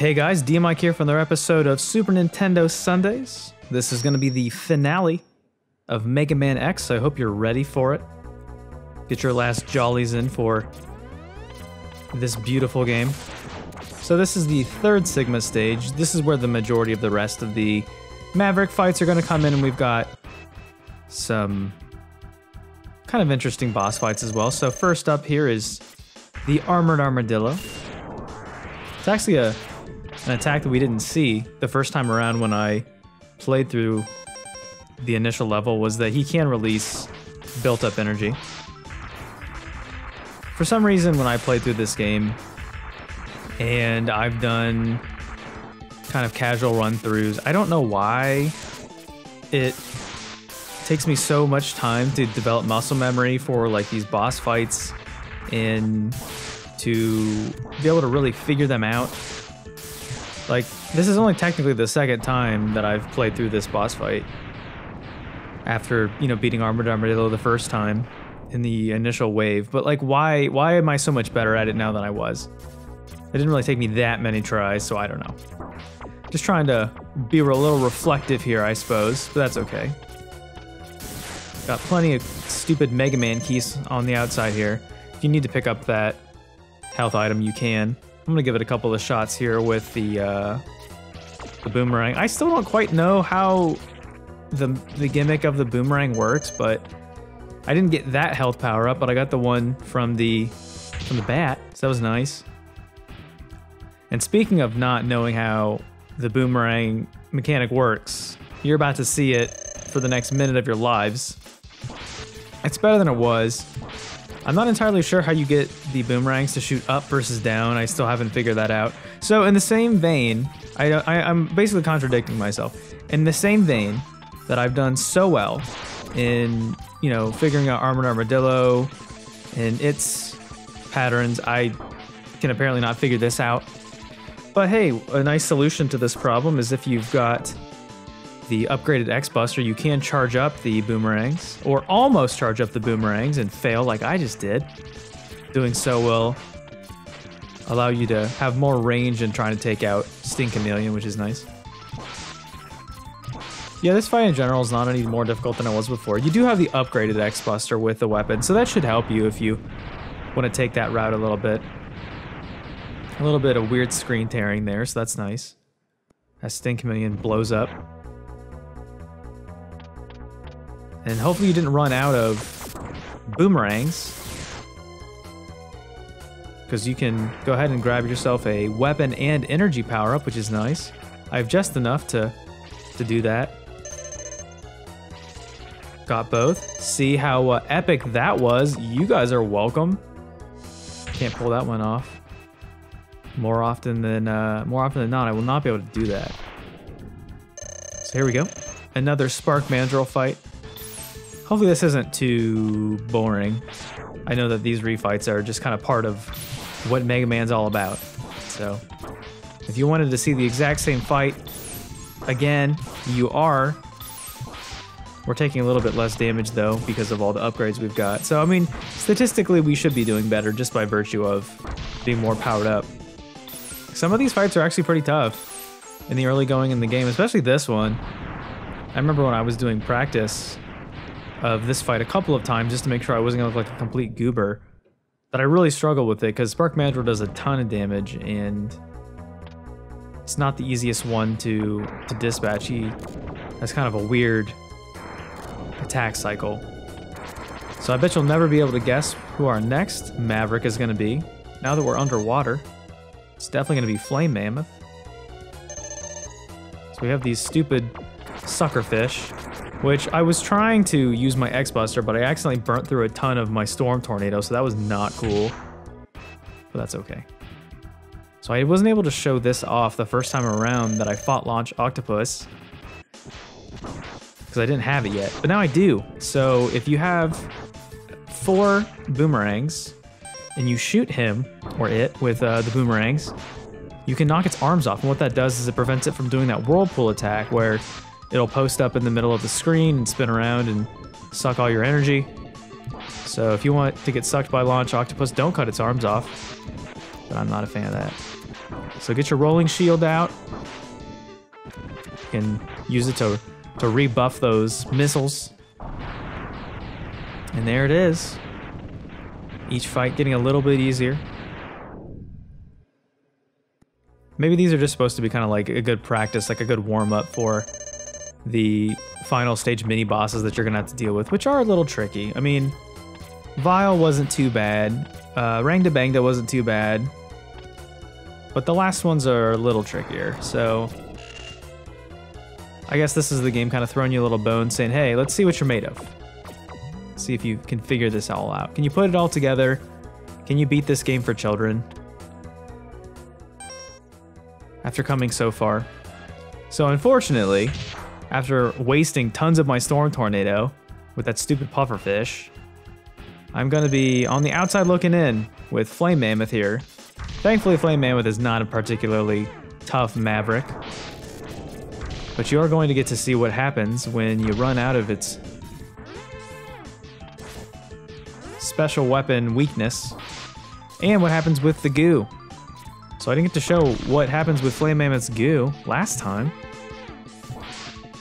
Hey guys, D Mike here for another episode of Super Nintendo Sundays. This is going to be the finale of Mega Man X, so I hope you're ready for it. Get your last jollies in for this beautiful game. So this is the third Sigma stage. This is where the majority of the rest of the Maverick fights are going to come in, and we've got some kind of interesting boss fights as well. So first up here is the Armored Armadillo. It's actually an attack that we didn't see the first time around when I played through the initial level, was that he can release built-up energy. For some reason, when I played through this game, and I've done kind of casual run-throughs, I don't know why it takes me so much time to develop muscle memory for like these boss fights and to be able to really figure them out. Like, this is only technically the second time that I've played through this boss fight after, you know, beating Armored Armadillo the first time in the initial wave. But like, why am I so much better at it now than I was? It didn't really take me that many tries, so I don't know. Just trying to be a little reflective here, I suppose, but that's okay. Got plenty of stupid Mega Man keys on the outside here. If you need to pick up that health item, you can. I'm gonna give it a couple of shots here with the boomerang. I still don't quite know how the gimmick of the boomerang works, but I didn't get that health power up, but I got the one from the bat, so that was nice. And speaking of not knowing how the boomerang mechanic works, you're about to see it for the next minute of your lives. It's better than it was. I'm not entirely sure how you get the boomerangs to shoot up versus down. I still haven't figured that out. So in the same vein, I'm basically contradicting myself. In the same vein that I've done so well in, you know, figuring out Armored Armadillo and its patterns, I can apparently not figure this out. But hey, a nice solution to this problem is if you've got the upgraded X-Buster, you can charge up the boomerangs, or almost charge up the boomerangs and fail like I just did. Doing so will allow you to have more range in trying to take out Stink Chameleon, which is nice. Yeah, this fight in general is not any more difficult than it was before. You do have the upgraded X-Buster with the weapon, so that should help you if you want to take that route a little bit. A little bit of weird screen tearing there, so that's nice. That Stink Chameleon blows up. And hopefully you didn't run out of boomerangs, because you can go ahead and grab yourself a weapon and energy power-up, which is nice. I have just enough to do that. Got both. See how epic that was? You guys are welcome. Can't pull that one off. More often than not, I will not be able to do that. So here we go. Another Spark Mandrill fight. Hopefully this isn't too boring. I know that these refights are just kind of part of what Mega Man's all about. So if you wanted to see the exact same fight again, you are. We're taking a little bit less damage though because of all the upgrades we've got. So I mean, statistically we should be doing better just by virtue of being more powered up. Some of these fights are actually pretty tough in the early going in the game, especially this one. I remember when I was doing practice of this fight a couple of times just to make sure I wasn't gonna look like a complete goober. But I really struggle with it because Spark Mandrill does a ton of damage and it's not the easiest one to dispatch. He has kind of a weird attack cycle. So I bet you'll never be able to guess who our next Maverick is gonna be. Now that we're underwater, it's definitely gonna be Flame Mammoth. So we have these stupid suckerfish, which I was trying to use my X-Buster, but I accidentally burnt through a ton of my Storm Tornado, so that was not cool. But that's okay. So I wasn't able to show this off the first time around that I fought Launch Octopus, because I didn't have it yet, but now I do. So if you have 4 boomerangs, and you shoot him, or it, with the boomerangs, you can knock its arms off, and what that does is it prevents it from doing that whirlpool attack, where it'll post up in the middle of the screen and spin around and suck all your energy. So if you want to get sucked by Launch Octopus, don't cut its arms off. But I'm not a fan of that. So get your rolling shield out and use it to rebuff those missiles. And there it is. Each fight getting a little bit easier. Maybe these are just supposed to be kind of like a good practice, like a good warm-up for the final stage mini-bosses that you're going to have to deal with, which are a little tricky. I mean, Vile wasn't too bad. Rangdabangda wasn't too bad. But the last ones are a little trickier, so... I guess this is the game kind of throwing you a little bone, saying, hey, let's see what you're made of. See if you can figure this all out. Can you put it all together? Can you beat this game for children? After coming so far. So unfortunately, after wasting tons of my Storm Tornado with that stupid pufferfish, I'm gonna be on the outside looking in with Flame Mammoth here. Thankfully, Flame Mammoth is not a particularly tough maverick, but you are going to get to see what happens when you run out of its special weapon weakness, and what happens with the goo. So I didn't get to show what happens with Flame Mammoth's goo last time.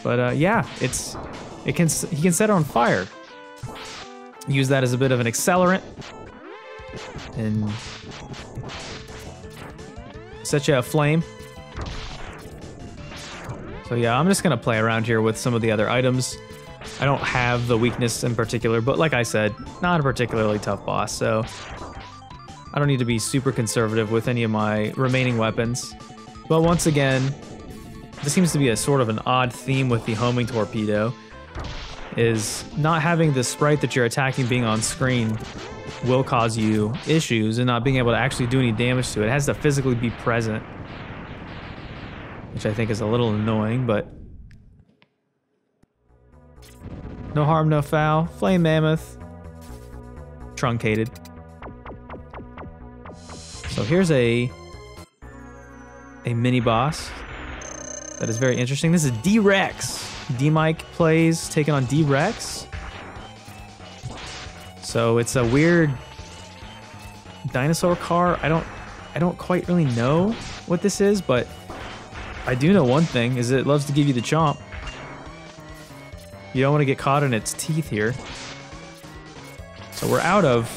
But yeah, he can set it on fire. Use that as a bit of an accelerant and set you aflame. So yeah, I'm just gonna play around here with some of the other items. I don't have the weakness in particular, but like I said, not a particularly tough boss, so I don't need to be super conservative with any of my remaining weapons. But once again, this seems to be a sort of an odd theme with the homing torpedo, is not having the sprite that you're attacking being on screen will cause you issues and not being able to actually do any damage to it. It has to physically be present, which I think is a little annoying, but no harm, no foul. Flame Mammoth, truncated. So here's a mini boss that is very interesting. This is D-Rex. D-Mike plays taking on D-Rex. So it's a weird dinosaur car. I don't quite really know what this is, but I do know one thing, is it loves to give you the chomp. You don't want to get caught in its teeth here. So we're out of...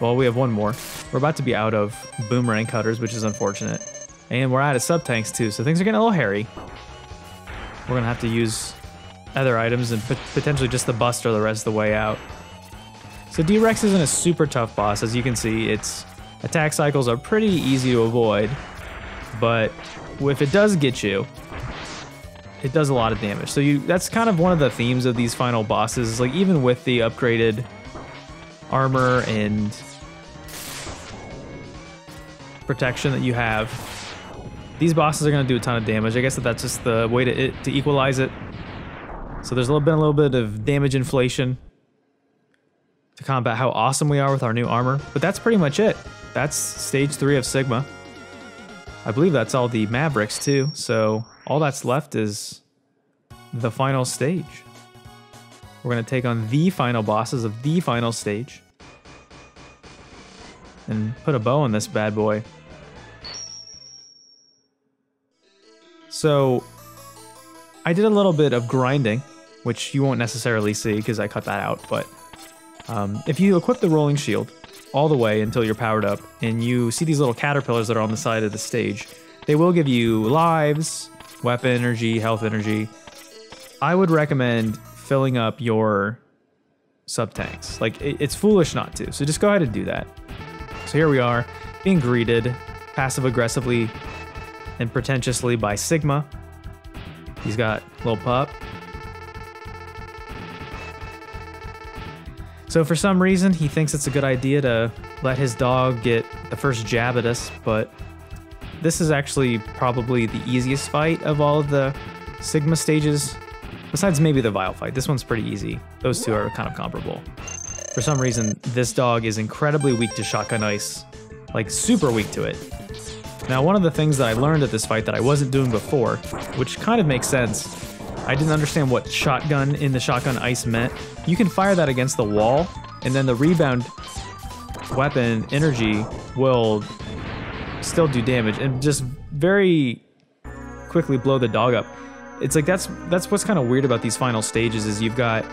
well, we have one more. We're about to be out of boomerang cutters, which is unfortunate. And we're out of sub-tanks too, so things are getting a little hairy. We're going to have to use other items and potentially just the Buster the rest of the way out. So D-Rex isn't a super tough boss. As you can see, its attack cycles are pretty easy to avoid. But if it does get you, it does a lot of damage. So that's kind of one of the themes of these final bosses. Is like, even with the upgraded armor and protection that you have, these bosses are going to do a ton of damage. I guess that's just the way to equalize it. So there's a little bit of damage inflation to combat how awesome we are with our new armor. But that's pretty much it. That's stage 3 of Sigma. I believe that's all the Mavericks too. So all that's left is the final stage. We're going to take on the final bosses of the final stage and put a bow on this bad boy. So I did a little bit of grinding, which you won't necessarily see because I cut that out, but if you equip the rolling shield all the way until you're powered up and you see these little caterpillars that are on the side of the stage, they will give you lives, weapon energy, health energy. I would recommend filling up your sub-tanks. Like, it's foolish not to, so just go ahead and do that. So here we are, being greeted passive-aggressively and pretentiously by Sigma. He's got little pup. So for some reason, he thinks it's a good idea to let his dog get the first jab at us, but this is actually probably the easiest fight of all of the Sigma stages, besides maybe the Vile fight. This one's pretty easy. Those two are kind of comparable. For some reason, this dog is incredibly weak to shotgun ice, like super weak to it. Now, one of the things that I learned at this fight that I wasn't doing before, which kind of makes sense, I didn't understand what shotgun in the shotgun ice meant. You can fire that against the wall, and then the rebound weapon energy will still do damage and just very quickly blow the dog up. It's like that's what's kind of weird about these final stages is you've got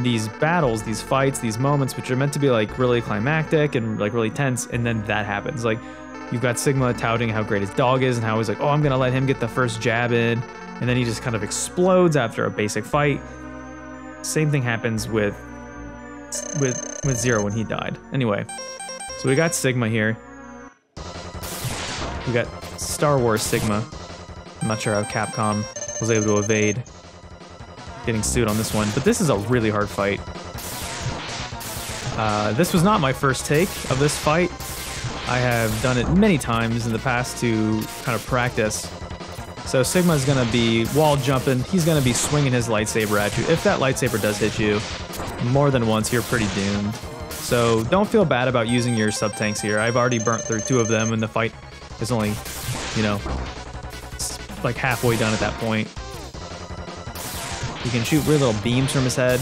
these battles, these fights, these moments which are meant to be like really climactic and like really tense, and then that happens. Like you've got Sigma touting how great his dog is and how he's like, oh, I'm gonna let him get the first jab in, and then he just kind of explodes after a basic fight. Same thing happens with Zero when he died. Anyway, so we got Sigma here. We got Star Wars Sigma. I'm not sure how Capcom was able to evade getting sued on this one, but this is a really hard fight. This was not my first take of this fight. I have done it many times in the past to kind of practice. So Sigma's gonna be wall jumping, he's gonna be swinging his lightsaber at you. If that lightsaber does hit you more than once, you're pretty doomed. So don't feel bad about using your sub tanks here. I've already burnt through two of them and the fight is only, you know, like halfway done at that point. You can shoot weird little beams from his head.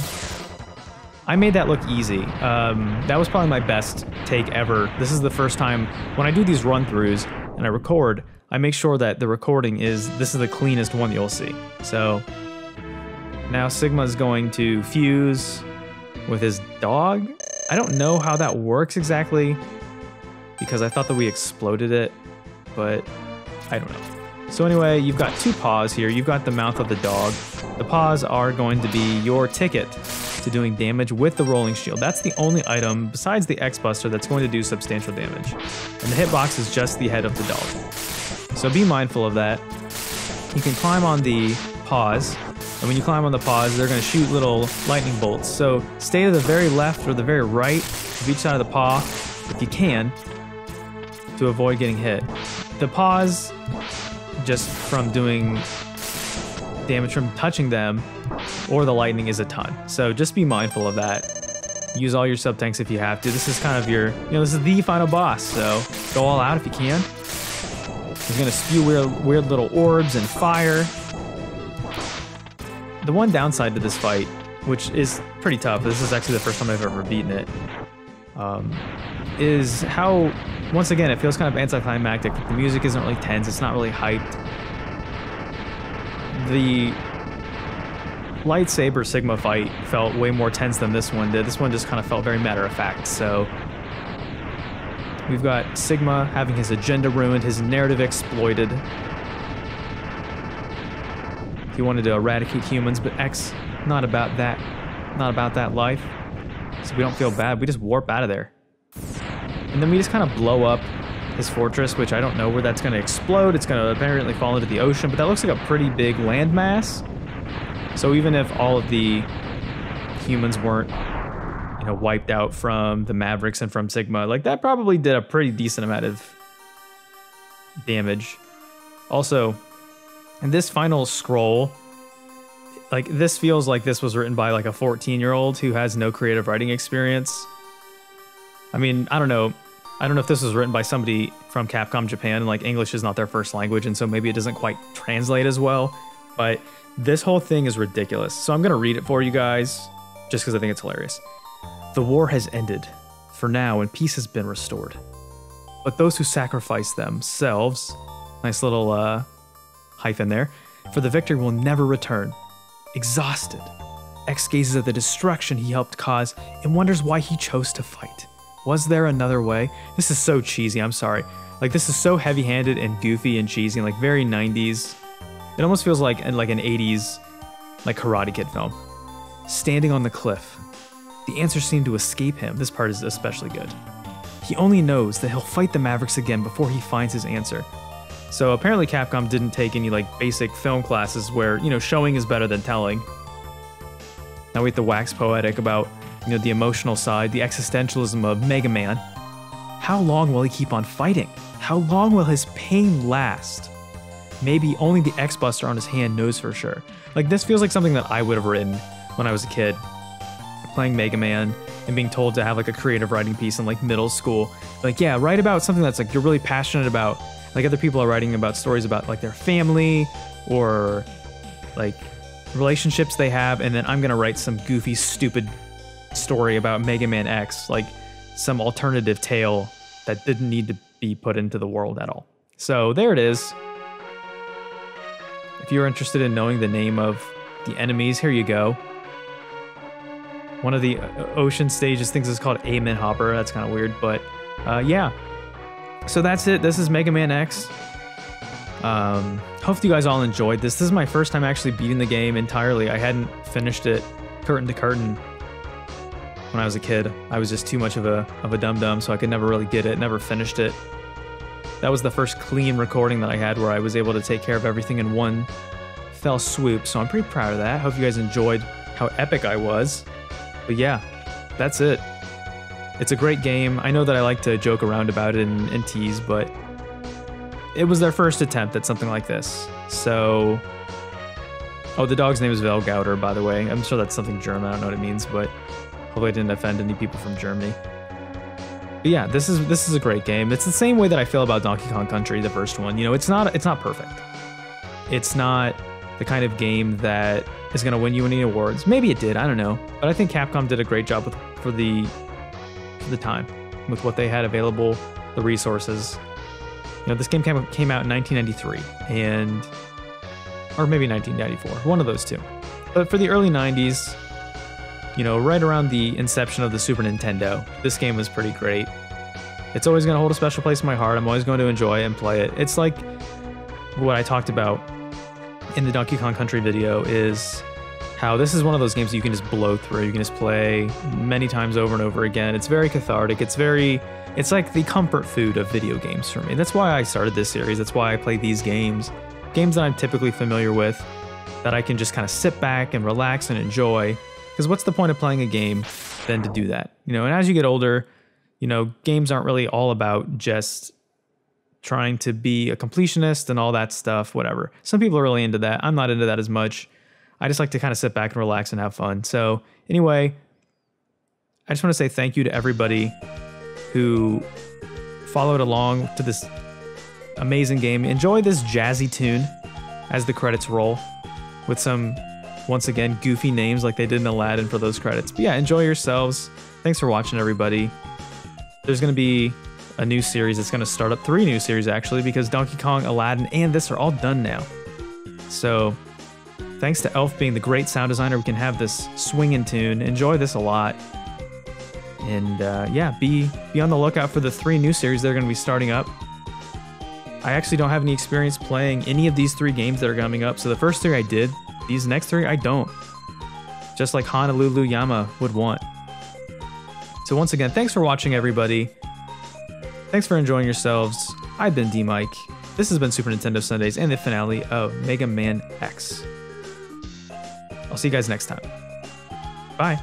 I made that look easy. That was probably my best take ever. This is the first time when I do these run-throughs and I record, I make sure that the recording this is the cleanest one you'll see. So now Sigma's going to fuse with his dog. I don't know how that works exactly because I thought that we exploded it, but I don't know. So anyway, you've got two paws here. You've got the mouth of the dog. The paws are going to be your ticket to doing damage with the rolling shield. That's the only item besides the X-Buster that's going to do substantial damage. And the hitbox is just the head of the dog. So be mindful of that. You can climb on the paws, and when you climb on the paws, they're going to shoot little lightning bolts. So stay to the very left or the very right of each side of the paw, if you can, to avoid getting hit. The paws, just from doing damage from touching them, or the lightning is a ton. So just be mindful of that. Use all your sub tanks if you have to. This is kind of your, you know, this is the final boss, so go all out if you can. He's gonna spew weird little orbs and fire. The one downside to this fight, which is pretty tough, this is actually the first time I've ever beaten it, is how, once again, it feels kind of anticlimactic. The music isn't really tense, it's not really hyped. The lightsaber Sigma fight felt way more tense than this one did. This one just kind of felt very matter-of-fact, so... We've got Sigma having his agenda ruined, his narrative exploited. He wanted to eradicate humans, but X, not about that. Not about that life. So we don't feel bad, we just warp out of there. And then we just kind of blow up his fortress, which I don't know where that's going to explode. It's going to apparently fall into the ocean, but that looks like a pretty big landmass. So even if all of the humans weren't, you know, wiped out from the Mavericks and from Sigma, like that probably did a pretty decent amount of damage. Also, in this final scroll, like this feels like this was written by like a 14-year-old who has no creative writing experience. I mean, I don't know. I don't know if this was written by somebody from Capcom Japan, and like English is not their first language, and so maybe it doesn't quite translate as well, but this whole thing is ridiculous. So I'm gonna read it for you guys, just because I think it's hilarious. The war has ended, for now, and peace has been restored. But those who sacrifice themselves, nice little hyphen there, for the victory will never return. Exhausted, X gazes at the destruction he helped cause and wonders why he chose to fight. Was there another way? This is so cheesy, I'm sorry. Like, this is so heavy-handed and goofy and cheesy and, like, very 90s. It almost feels like an 80s, like, Karate Kid film. Standing on the cliff. The answer seemed to escape him. This part is especially good. He only knows that he'll fight the Mavericks again before he finds his answer. So apparently Capcom didn't take any, like, basic film classes where, you know, showing is better than telling. Now we have to wax poetic about, you know, the emotional side, the existentialism of Mega Man. How long will he keep on fighting? How long will his pain last? Maybe only the X-Buster on his hand knows for sure. Like, this feels like something that I would have written when I was a kid, playing Mega Man and being told to have like a creative writing piece in like middle school. Like, yeah, write about something that's like you're really passionate about. Like, other people are writing about stories about like their family or like relationships they have, and then I'm gonna write some goofy, stupid story about Mega Man X, like some alternative tale that didn't need to be put into the world at all. So there it is. If you're interested in knowing the name of the enemies, here you go. One of the ocean stages thinks it's called Amen Hopper. That's kind of weird, but yeah. So that's it. This is Mega Man X. Hopefully you guys all enjoyed this. This is my first time actually beating the game entirely. I hadn't finished it curtain to curtain when I was a kid. I was just too much of a dum-dum, so I could never really get it, never finished it. That was the first clean recording that I had where I was able to take care of everything in one fell swoop, so I'm pretty proud of that. Hope you guys enjoyed how epic I was. But yeah, that's it. It's a great game. I know that I like to joke around about it and tease, but it was their first attempt at something like this. So, oh, the dog's name is Velgouter, by the way. I'm sure that's something German. I don't know what it means, but hopefully I didn't offend any people from Germany. But yeah, this is a great game. It's the same way that I feel about Donkey Kong Country, the first one. You know, it's not perfect. It's not the kind of game that is going to win you any awards. Maybe it did, I don't know. But I think Capcom did a great job with for the time, with what they had available, the resources. You know, this game came out in 1993, and or maybe 1994, one of those two. But for the early 90s, you know, right around the inception of the Super Nintendo, this game was pretty great. It's always going to hold a special place in my heart. I'm always going to enjoy it and play it. It's like what I talked about in the Donkey Kong Country video, is how this is one of those games that you can just blow through. You can just play many times over and over again. It's very cathartic. It's like the comfort food of video games for me. That's why I started this series. That's why I play these games. Games that I'm typically familiar with, that I can just kind of sit back and relax and enjoy. Because what's the point of playing a game than to do that? You know, and as you get older, you know, games aren't really all about just trying to be a completionist and all that stuff, whatever. Some people are really into that. I'm not into that as much. I just like to kind of sit back and relax and have fun. So anyway, I just want to say thank you to everybody who followed along to this amazing game. Enjoy this jazzy tune as the credits roll, with some, once again, goofy names like they did in Aladdin for those credits. But yeah, enjoy yourselves. Thanks for watching, everybody. There's going to be a new series. It's going to start up 3 new series, actually, because Donkey Kong, Aladdin, and this are all done now. So thanks to Elf being the great sound designer, we can have this swinging tune. Enjoy this a lot. And yeah, be on the lookout for the 3 new series that are going to be starting up. I actually don't have any experience playing any of these 3 games that are coming up. So the first 3 I did, these next 3 I don't. Just like Honolulu Yama would want. So once again, thanks for watching, everybody. Thanks for enjoying yourselves. I've been D-Mike. This has been Super Nintendo Sundays and the finale of Mega Man X. I'll see you guys next time. Bye.